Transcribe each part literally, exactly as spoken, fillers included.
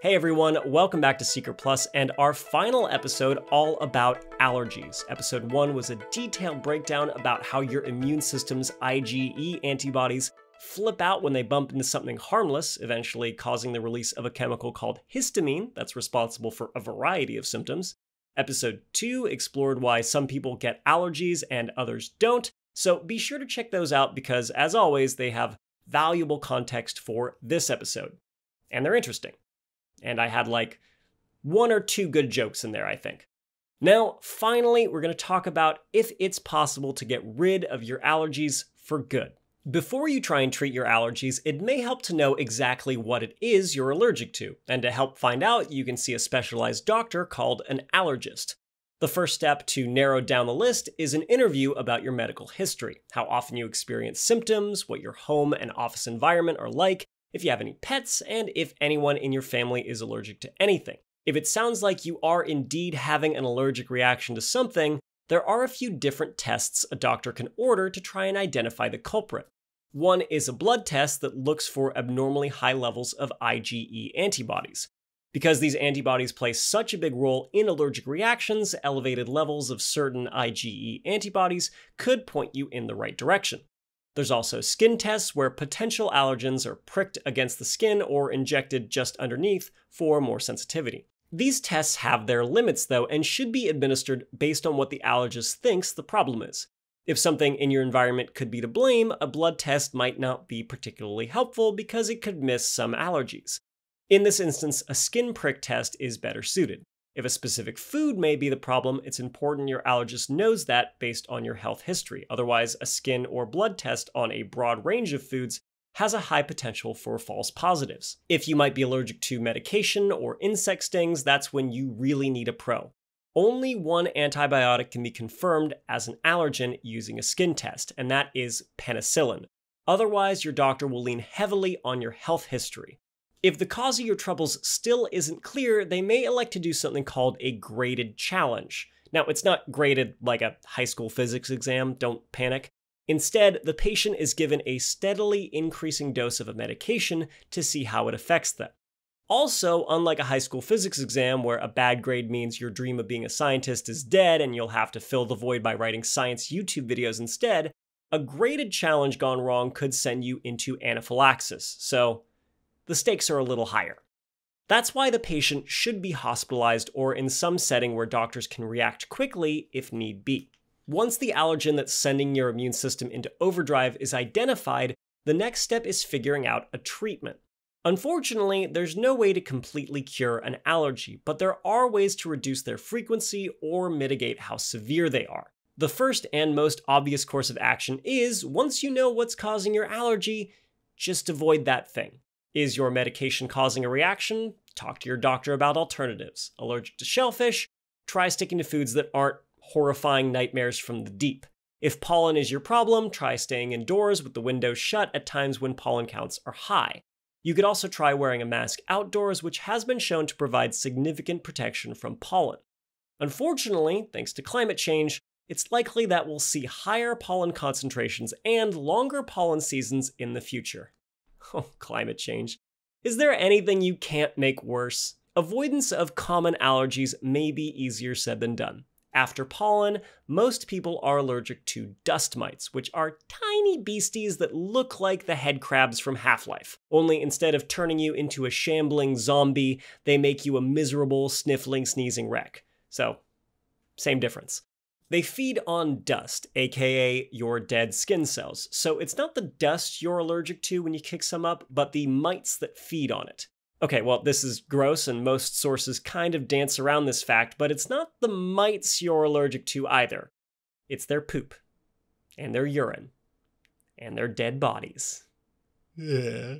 Hey everyone, welcome back to Seeker Plus and our final episode all about allergies. Episode one was a detailed breakdown about how your immune system's IgE antibodies flip out when they bump into something harmless, eventually causing the release of a chemical called histamine that's responsible for a variety of symptoms. Episode two explored why some people get allergies and others don't, so be sure to check those out because, as always, they have valuable context for this episode. And they're interesting. And I had like one or two good jokes in there, I think. Now, finally, we're going to talk about if it's possible to get rid of your allergies for good. Before you try and treat your allergies, it may help to know exactly what it is you're allergic to. And to help find out, you can see a specialized doctor called an allergist. The first step to narrow down the list is an interview about your medical history, how often you experience symptoms, what your home and office environment are like, if you have any pets, and if anyone in your family is allergic to anything. If it sounds like you are indeed having an allergic reaction to something, there are a few different tests a doctor can order to try and identify the culprit. One is a blood test that looks for abnormally high levels of IgE antibodies. Because these antibodies play such a big role in allergic reactions, elevated levels of certain IgE antibodies could point you in the right direction. There's also skin tests where potential allergens are pricked against the skin or injected just underneath for more sensitivity. These tests have their limits, though, and should be administered based on what the allergist thinks the problem is. If something in your environment could be to blame, a blood test might not be particularly helpful because it could miss some allergies. In this instance, a skin prick test is better suited. If a specific food may be the problem, it's important your allergist knows that based on your health history. Otherwise, a skin or blood test on a broad range of foods has a high potential for false positives. If you might be allergic to medication or insect stings, that's when you really need a pro. Only one antibiotic can be confirmed as an allergen using a skin test, and that is penicillin. Otherwise, your doctor will lean heavily on your health history. If the cause of your troubles still isn't clear, they may elect to do something called a graded challenge. Now, it's not graded like a high school physics exam, don't panic. Instead, the patient is given a steadily increasing dose of a medication to see how it affects them. Also, unlike a high school physics exam where a bad grade means your dream of being a scientist is dead and you'll have to fill the void by writing science YouTube videos instead, a graded challenge gone wrong could send you into anaphylaxis. So, the stakes are a little higher. That's why the patient should be hospitalized or in some setting where doctors can react quickly if need be. Once the allergen that's sending your immune system into overdrive is identified, the next step is figuring out a treatment. Unfortunately, there's no way to completely cure an allergy, but there are ways to reduce their frequency or mitigate how severe they are. The first and most obvious course of action is, once you know what's causing your allergy, just avoid that thing. Is your medication causing a reaction? Talk to your doctor about alternatives. Allergic to shellfish? Try sticking to foods that aren't horrifying nightmares from the deep. If pollen is your problem, try staying indoors with the windows shut at times when pollen counts are high. You could also try wearing a mask outdoors, which has been shown to provide significant protection from pollen. Unfortunately, thanks to climate change, it's likely that we'll see higher pollen concentrations and longer pollen seasons in the future. Oh, climate change. Is there anything you can't make worse? Avoidance of common allergies may be easier said than done. After pollen, most people are allergic to dust mites, which are tiny beasties that look like the head crabs from Half-Life. Only instead of turning you into a shambling zombie, they make you a miserable, sniffling, sneezing wreck. So, same difference. They feed on dust, aka your dead skin cells, so it's not the dust you're allergic to when you kick some up, but the mites that feed on it. Okay, well, this is gross, and most sources kind of dance around this fact, but it's not the mites you're allergic to either. It's their poop, and their urine, and their dead bodies. Yeah.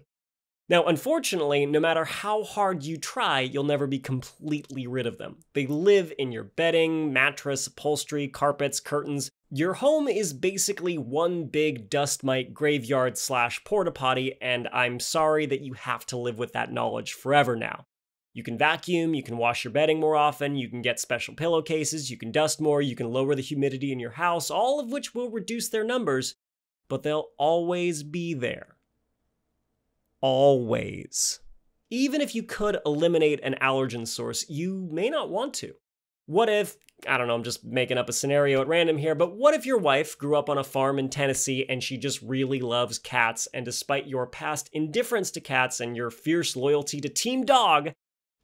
Now, unfortunately, no matter how hard you try, you'll never be completely rid of them. They live in your bedding, mattress, upholstery, carpets, curtains. Your home is basically one big dust mite graveyard slash porta potty, and I'm sorry that you have to live with that knowledge forever now. You can vacuum, you can wash your bedding more often, you can get special pillowcases, you can dust more, you can lower the humidity in your house, all of which will reduce their numbers, but they'll always be there. Always. Even if you could eliminate an allergen source, you may not want to. What if, I don't know, I'm just making up a scenario at random here, but what if your wife grew up on a farm in Tennessee and she just really loves cats, and despite your past indifference to cats and your fierce loyalty to Team Dog,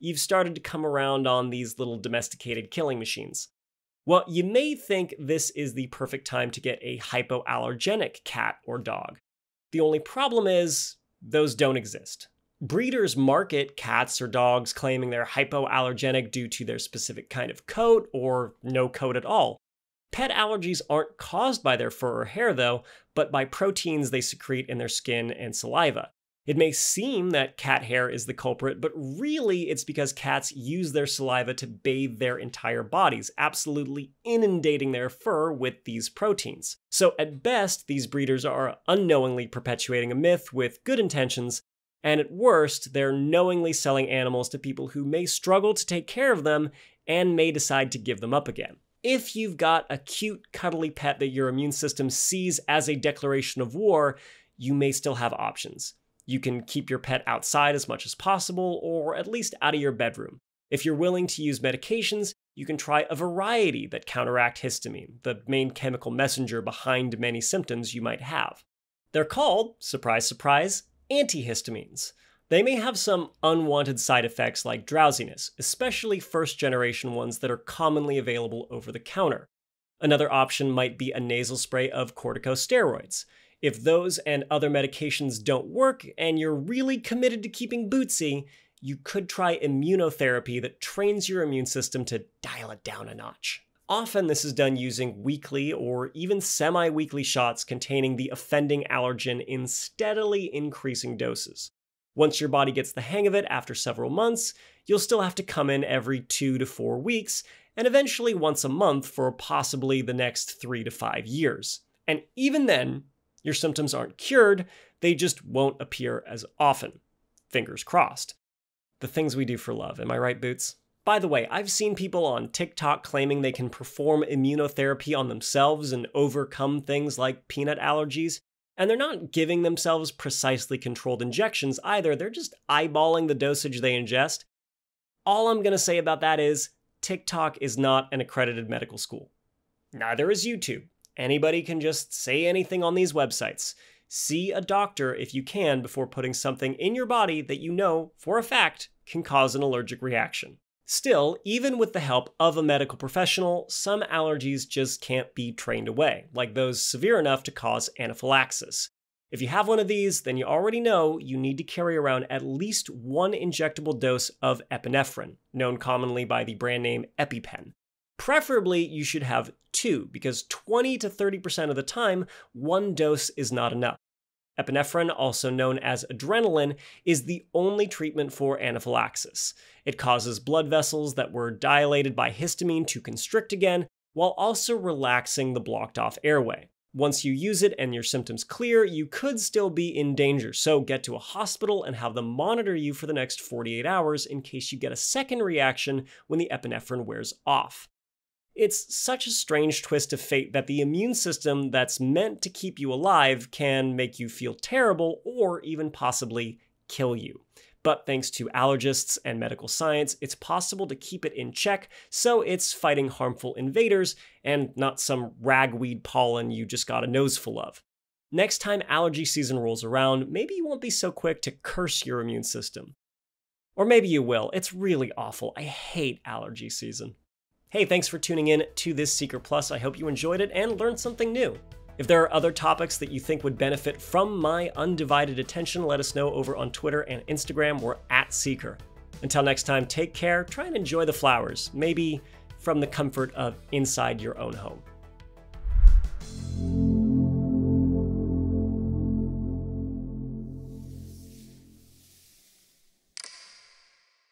you've started to come around on these little domesticated killing machines? Well, you may think this is the perfect time to get a hypoallergenic cat or dog. The only problem is, those don't exist. Breeders market cats or dogs claiming they're hypoallergenic due to their specific kind of coat or no coat at all. Pet allergies aren't caused by their fur or hair though, but by proteins they secrete in their skin and saliva. It may seem that cat hair is the culprit, but really it's because cats use their saliva to bathe their entire bodies, absolutely inundating their fur with these proteins. So at best, these breeders are unknowingly perpetuating a myth with good intentions, and at worst, they're knowingly selling animals to people who may struggle to take care of them and may decide to give them up again. If you've got a cute, cuddly pet that your immune system sees as a declaration of war, you may still have options. You can keep your pet outside as much as possible, or at least out of your bedroom. If you're willing to use medications, you can try a variety that counteract histamine, the main chemical messenger behind many symptoms you might have. They're called, surprise, surprise, antihistamines. They may have some unwanted side effects like drowsiness, especially first-generation ones that are commonly available over the counter. Another option might be a nasal spray of corticosteroids. If those and other medications don't work and you're really committed to keeping bootsy, you could try immunotherapy that trains your immune system to dial it down a notch. Often this is done using weekly or even semi-weekly shots containing the offending allergen in steadily increasing doses. Once your body gets the hang of it after several months, you'll still have to come in every two to four weeks and eventually once a month for possibly the next three to five years. And even then, your symptoms aren't cured, they just won't appear as often. Fingers crossed. The things we do for love, am I right, Boots? By the way, I've seen people on TikTok claiming they can perform immunotherapy on themselves and overcome things like peanut allergies, and they're not giving themselves precisely controlled injections either, they're just eyeballing the dosage they ingest. All I'm gonna say about that is, TikTok is not an accredited medical school. Neither is YouTube. Anybody can just say anything on these websites. See a doctor if you can before putting something in your body that you know, for a fact, can cause an allergic reaction. Still, even with the help of a medical professional, some allergies just can't be trained away, like those severe enough to cause anaphylaxis. If you have one of these, then you already know you need to carry around at least one injectable dose of epinephrine, known commonly by the brand name EpiPen. Preferably, you should have two, because twenty to thirty percent of the time, one dose is not enough. Epinephrine, also known as adrenaline, is the only treatment for anaphylaxis. It causes blood vessels that were dilated by histamine to constrict again, while also relaxing the blocked-off airway. Once you use it and your symptoms clear, you could still be in danger, so get to a hospital and have them monitor you for the next forty-eight hours in case you get a second reaction when the epinephrine wears off. It's such a strange twist of fate that the immune system that's meant to keep you alive can make you feel terrible or even possibly kill you. But thanks to allergists and medical science, it's possible to keep it in check, so it's fighting harmful invaders and not some ragweed pollen you just got a noseful of. Next time allergy season rolls around, maybe you won't be so quick to curse your immune system. Or maybe you will. It's really awful. I hate allergy season. Hey, thanks for tuning in to this Seeker Plus. I hope you enjoyed it and learned something new. If there are other topics that you think would benefit from my undivided attention, let us know over on Twitter and Instagram. We're at Seeker. Until next time, take care, try and enjoy the flowers, maybe from the comfort of inside your own home.